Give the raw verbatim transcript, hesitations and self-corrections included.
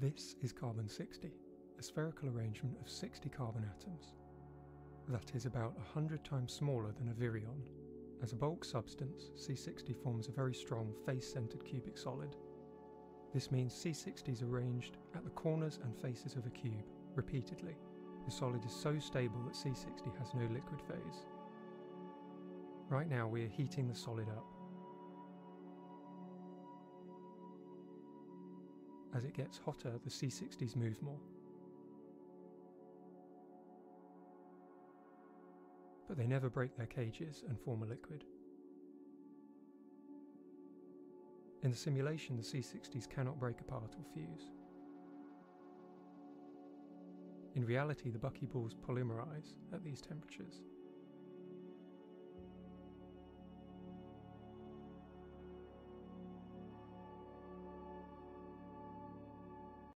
This is carbon sixty, a spherical arrangement of sixty carbon atoms. That is about one hundred times smaller than a virion. As a bulk substance, C sixty forms a very strong face-centered cubic solid. This means C sixty is arranged at the corners and faces of a cube, repeatedly. The solid is so stable that C sixty has no liquid phase. Right now we are heating the solid up. As it gets hotter, the C sixties move more. But they never break their cages and form a liquid. In the simulation, the C sixties cannot break apart or fuse. In reality, the buckyballs polymerize at these temperatures.